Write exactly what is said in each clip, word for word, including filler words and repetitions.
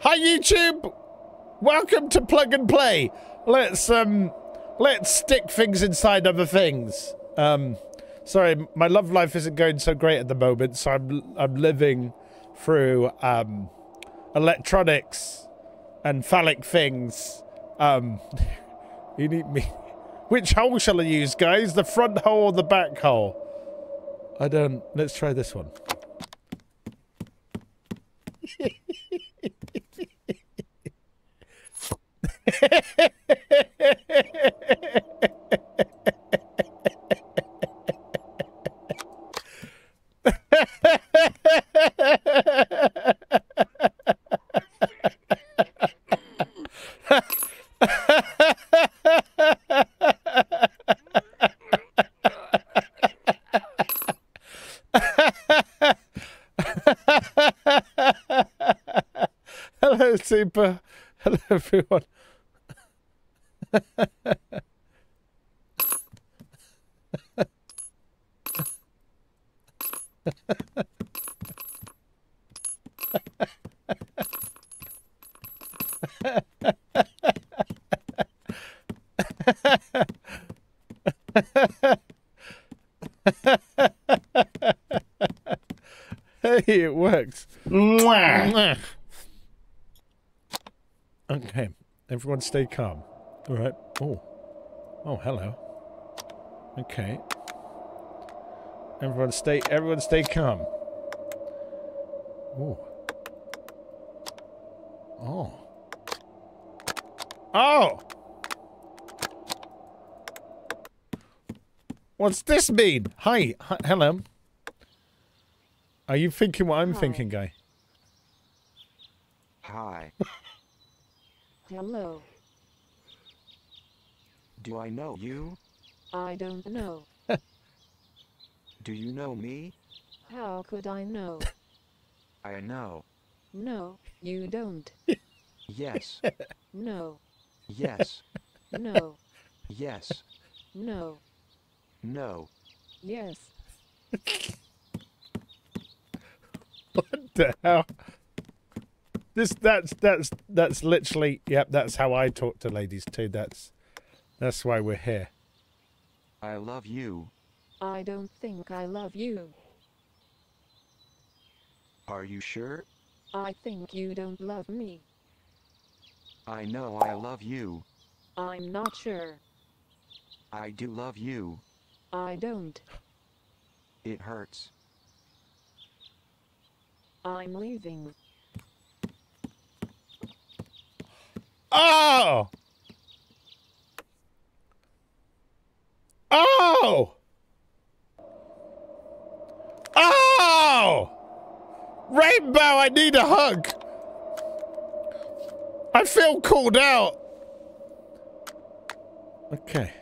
Hi YouTube! Welcome to Plug and Play. Let's um let's stick things inside other things. Um sorry, my love life isn't going so great at the moment, so I'm I'm living through um electronics and phallic things. Um you need me. Which hole shall I use, guys? The front hole or the back hole? I don't let's try this one. Hello, super. Hello, everyone. Hey, it works. Mwah. Okay, everyone stay calm. All right. Oh. Oh, hello. Okay. Everyone stay everyone stay calm. Oh. Oh. Oh. What's this mean? Hi. Hi. Hello. Are you thinking what I'm Hi. thinking, guy? Hi. Hello. Do I know you? I don't know. Do you know me? How could I know? I know. No, you don't. Yes. No. Yes. No. Yes. No. No. Yes. What the hell? This that's that's that's literally yep. That's how I talk to ladies too. That's that's why we're here. I love you. I don't think I love you. Are you sure? I think you don't love me. I know I love you. I'm not sure. I do love you. I don't. It hurts. I'm leaving. Oh! Oh! Oh! Rainbow, I need a hug. I feel called out. Okay.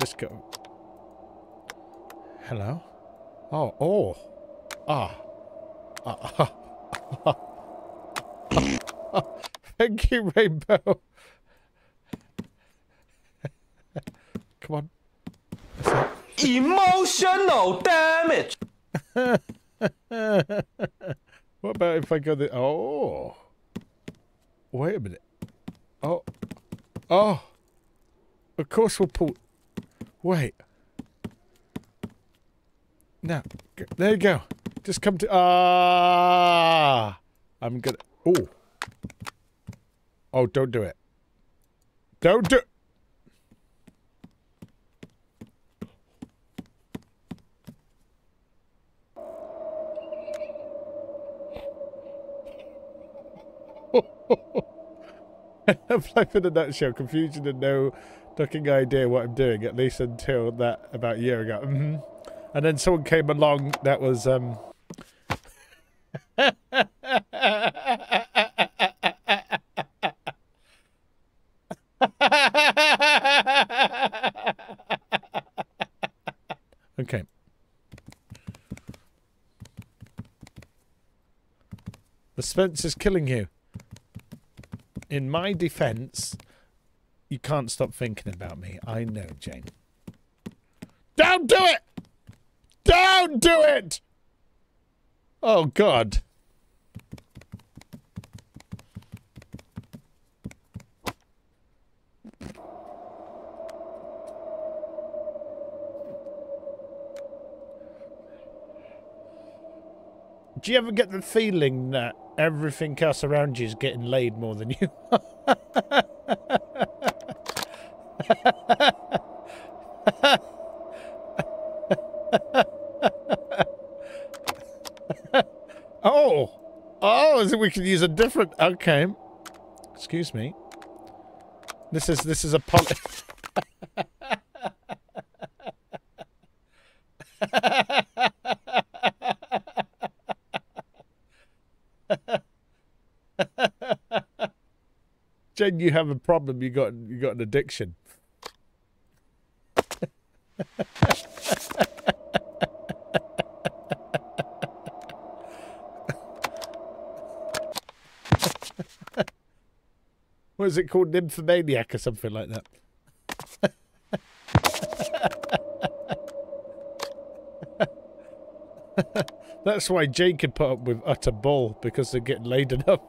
Just go. Hello? Oh, oh. Ah. Ah. ah, ah, ah, ah. Thank you, Rainbow. Come on. Emotional damage. What about if I go the? Oh, wait a minute. Oh, oh. Of course we'll pull. Wait. Now, there you go. Just come to. Ah, I'm gonna. Oh. Oh, don't do it. Don't do. Life in a nutshell, confusion and no fucking idea what I'm doing, at least until that about a year ago. Mm-hmm. And then someone came along that was um okay. The suspense is killing you. In my defense, you can't stop thinking about me. I know, Jane. Don't do it! Don't do it! Oh, God. Do you ever get the feeling that everything else around you is getting laid more than you are? Oh! Oh, so we could use a different... Okay. Excuse me. This is... This is a poly... Jen, you have a problem. You got you got an addiction. What is it called? Nymphomaniac or something like that. That's why Jane can put up with utter bull, because they're getting laid enough.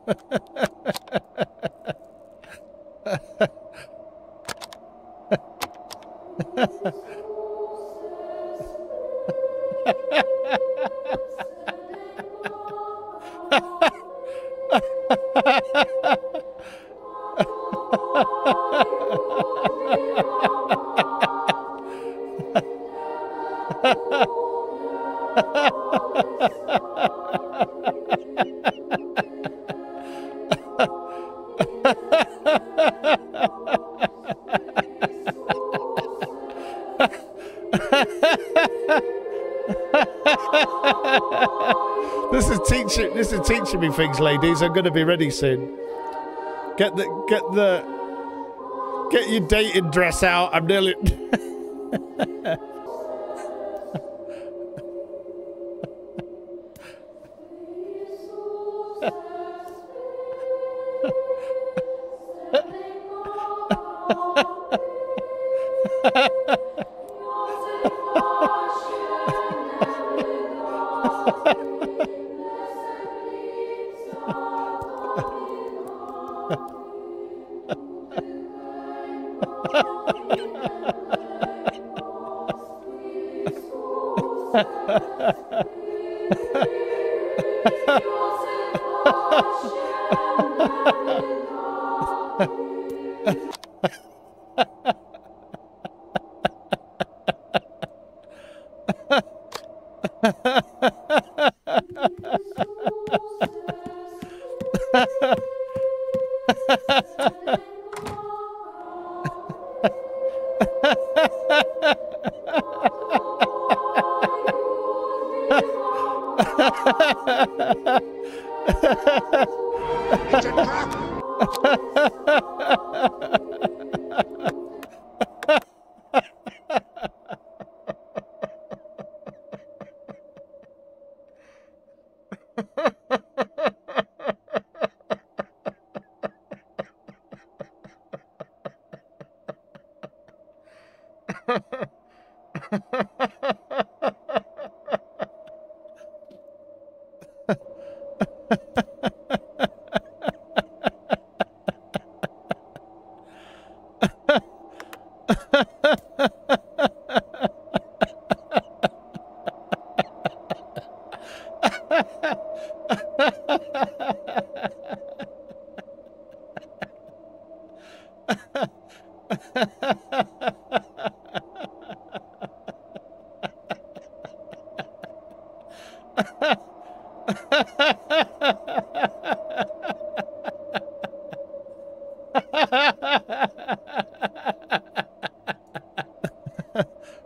This is teaching. This is teaching me things, ladies. I'm going to be ready soon. Get the get the get your dating dress out. I'm nearly.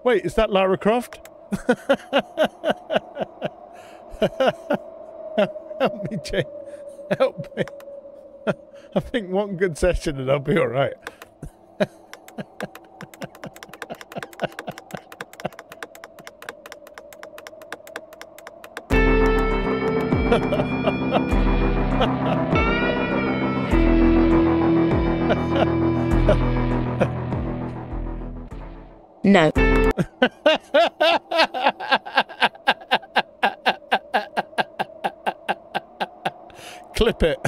Wait, is that Lara Croft? Help me, Jane. Help me. I think one good session and I'll be all right. No. Clip it.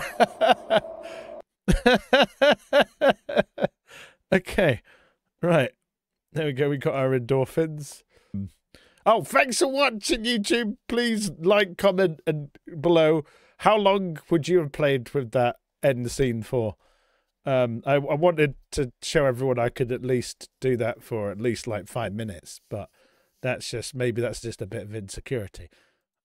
Okay. Right. There we go. We got our endorphins. Oh, thanks for watching, YouTube. Please like, comment, and below. How long would you have played with that end scene for? Um, I, I wanted to show everyone I could at least do that for at least like five minutes, but that's just, maybe that's just a bit of insecurity.